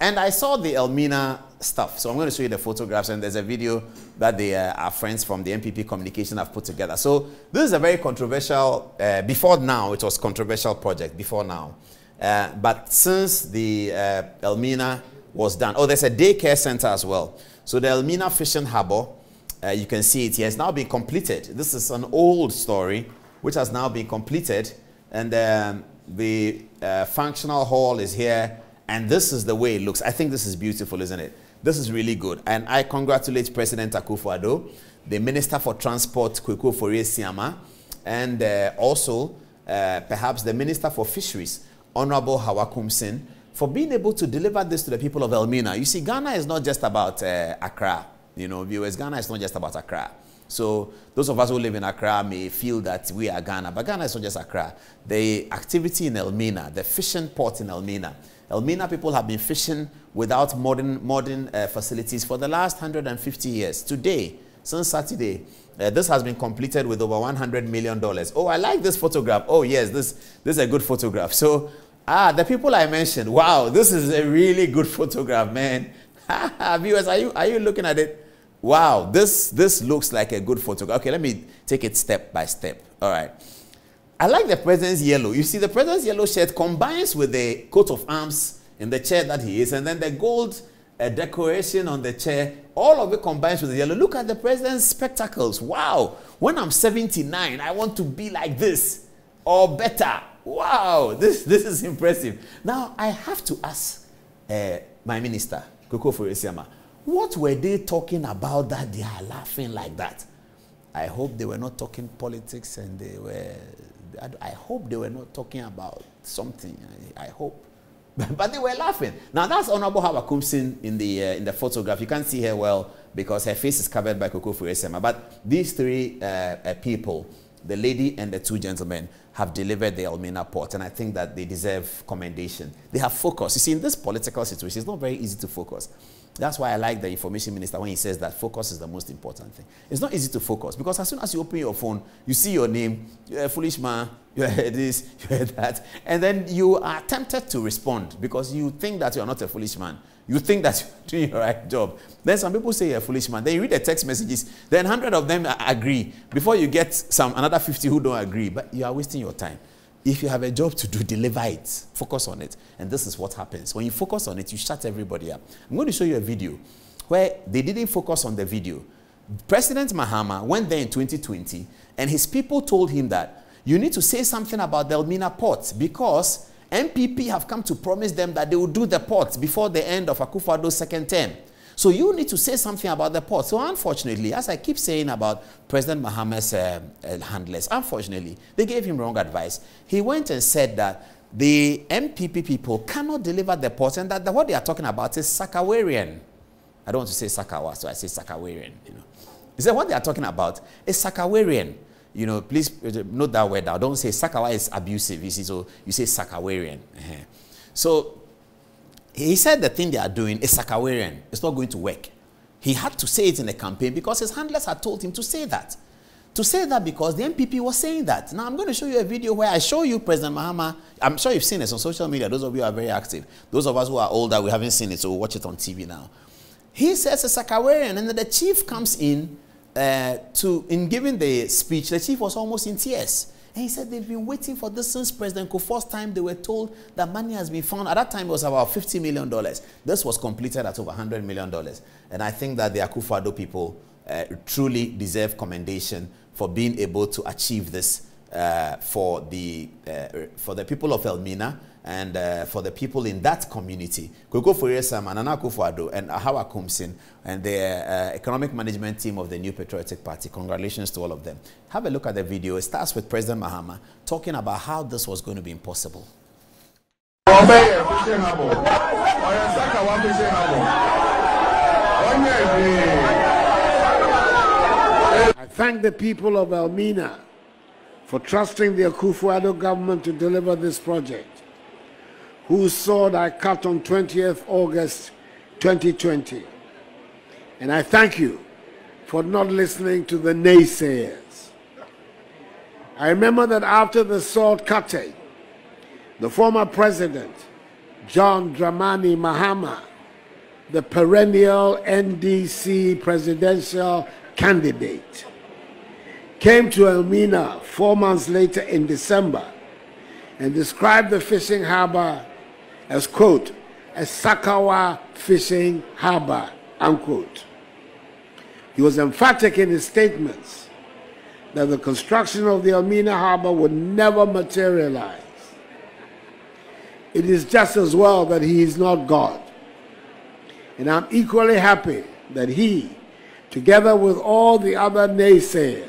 And I saw the Elmina stuff. So I'm going to show you the photographs, and there's a video that our friends from the MPP Communication have put together. So this is a very controversial, before now it was controversial project, before now. But since the Elmina was done, oh, there's a daycare center as well. So the Elmina Fishing Harbour, you can see it here, has now been completed. This is an old story which has now been completed, and the functional hall is here, and this is the way it looks. I think this is beautiful, isn't it? This is really good, and I congratulate President Akufo-Addo, the Minister for Transport, Koko Furesiama, and also perhaps the Minister for Fisheries, Honorable Hawa Koomson, for being able to deliver this to the people of Elmina. You see, Ghana is not just about Accra. You know, viewers, Ghana is not just about Accra. So those of us who live in Accra may feel that we are Ghana, but Ghana is not just Accra. The activity in Elmina, the fishing port in Elmina, Elmina people have been fishing without modern facilities for the last 150 years. Today, since Saturday, this has been completed with over $100 million. Oh, I like this photograph. Oh, yes, this is a good photograph. So, the people I mentioned, wow, this is a really good photograph, man. Viewers, are you looking at it? Wow, this looks like a good photograph. Okay, let me take it step by step. All right. I like the president's yellow. You see, the president's yellow shirt combines with the coat of arms in the chair that he is, and then the gold decoration on the chair. All of it combines with the yellow. Look at the president's spectacles. Wow, when I'm 79, I want to be like this or better. Wow, this is impressive. Now, I have to ask my minister, Koko Furesiama, what were they talking about that they are laughing like that? I hope they were not talking politics, and they were... I hope they were not talking about something. I hope. But they were laughing. Now, that's Honorable Hawa Koomson in the photograph. You can't see her well because her face is covered by Koko Furesiama. But these three people, the lady and the two gentlemen, have delivered the Elmina port, and I think that they deserve commendation. They have focused. You see, in this political situation, it's not very easy to focus. That's why I like the information minister when he says that focus is the most important thing. It's not easy to focus, because as soon as you open your phone, you see your name, you're a foolish man, you're this, you're that, and then you are tempted to respond because you think that you're not a foolish man. You think that you're doing your right job. Then some people say you're a foolish man. Then you read the text messages. Then 100 of them agree. Before you get another 50 who don't agree, but you are wasting your time. If you have a job to do, deliver it. Focus on it. And this is what happens. When you focus on it, you shut everybody up. I'm going to show you a video where they didn't focus on the video. President Mahama went there in 2020, and his people told him that you need to say something about the Elmina port, because MPP have come to promise them that they will do the port before the end of Akufo-Addo's second term. So you need to say something about the port. So unfortunately, as I keep saying about President Mahama's handlers, unfortunately, they gave him wrong advice. He went and said that the MPP people cannot deliver the port, and that what they are talking about is Sakawarian. I don't want to say Sakawa, so I say Sakawarian. You know, he said what they are talking about is Sakawarian. You know, please note that word down. Don't say Sakawa is abusive. You see, so you say Sakawarian. So he said the thing they are doing is Sakawarian. It's not going to work. He had to say it in the campaign because his handlers had told him to say that. To say that because the MPP was saying that. Now, I'm going to show you a video where I show you President Mahama. I'm sure you've seen this on social media. Those of you who are very active. Those of us who are older, we haven't seen it, so we'll watch it on TV now. He says it's Sakawarian, and then the chief comes in in giving the speech. The chief was almost in tears. And he said they've been waiting for this since President Kufuor's time. They were told that money has been found. At that time, it was about $50 million. This was completed at over $100 million. And I think that the Akufo-Addo people truly deserve commendation for being able to achieve this for the people of Elmina and for the people in that community. Koko Furesiama, Nana Akufo-Addo, and Hawa Koomson, and the economic management team of the New Patriotic Party. Congratulations to all of them. Have a look at the video. It starts with President Mahama talking about how this was going to be impossible. I thank the people of Elmina for trusting the Akufo-Addo government to deliver this project, whose sword I cut on 20th August 2020. And I thank you for not listening to the naysayers. I remember that after the sword cutting, the former president, John Dramani Mahama, the perennial NDC presidential candidate, came to Elmina 4 months later in December and described the fishing harbor as, quote, a Sakawa fishing harbor, unquote. He was emphatic in his statements that the construction of the Elmina harbor would never materialize. It is just as well that he is not God. And I'm equally happy that he, together with all the other naysayers,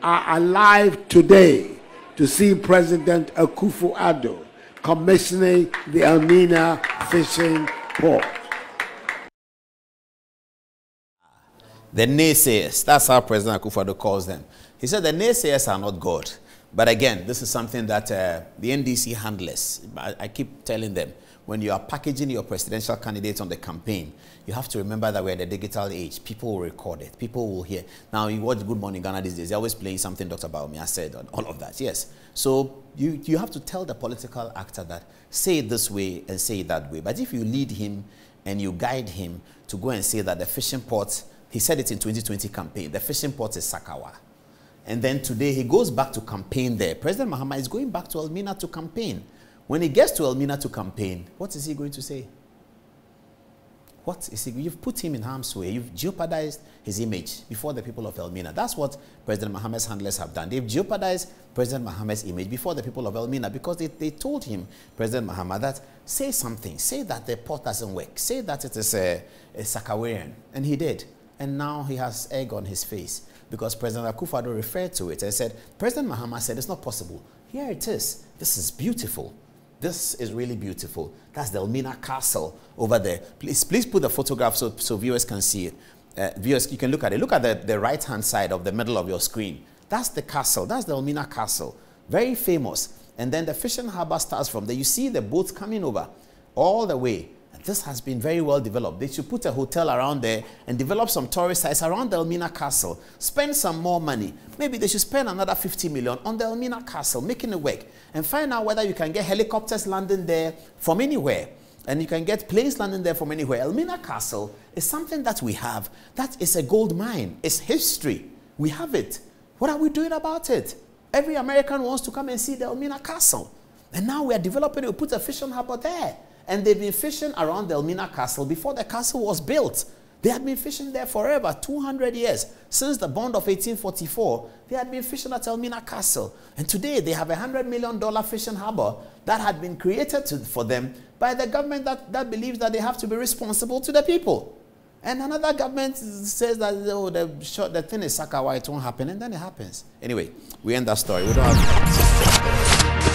are alive today to see President Akufo-Addo commissioning the Elmina fishing port. The naysayers, that's how President Akufo-Addo calls them. He said the naysayers are not God. But again, this is something that the NDC handlers, I keep telling them, when you are packaging your presidential candidates on the campaign, you have to remember that we're in the digital age. People will record it. People will hear. Now, you watch Good Morning Ghana these days. They're always playing something Dr. Bawumia said and all of that. Yes. So you have to tell the political actor that say it this way and say it that way. But if you lead him and you guide him to go and say that the fishing port, he said it in 2020 campaign, the fishing port is Sakawa. And then today he goes back to campaign there. President Mahama is going back to Elmina to campaign. When he gets to Elmina to campaign, what is he going to say? What is he? You've put him in harm's way. You've jeopardized his image before the people of Elmina. That's what President Mahama's handlers have done. They've jeopardized President Mahama's image before the people of Elmina because they told him, President Mahama, that say something. Say that the port doesn't work. Say that it is a Sakawarian. And he did. And now he has egg on his face, because President Akufo-Addo referred to it and said, President Mahama said it's not possible. Here it is. This is beautiful. This is really beautiful. That's the Elmina Castle over there. Please put the photograph so viewers can see it. Viewers, you can look at it. Look at the right-hand side of the middle of your screen. That's the castle. That's the Elmina Castle. Very famous. And then the fishing harbor starts from there. You see the boats coming over all the way. This has been very well developed. They should put a hotel around there and develop some tourist sites around the Elmina Castle. Spend some more money. Maybe they should spend another 50 million on the Elmina Castle, making it work. And find out whether you can get helicopters landing there from anywhere. And you can get planes landing there from anywhere. Elmina Castle is something that we have. That is a gold mine. It's history. We have it. What are we doing about it? Every American wants to come and see the Elmina Castle. And now we are developing it. We put a fishing harbor there. And they've been fishing around the Elmina Castle before the castle was built. They had been fishing there forever, 200 years. Since the Bond of 1844, they had been fishing at Elmina Castle. And today they have a $100 million fishing harbor that had been created for them by the government that believes that they have to be responsible to the people. And another government says that, oh, the thing is Sakawa, it won't happen, and then it happens. Anyway, we end that story. We don't have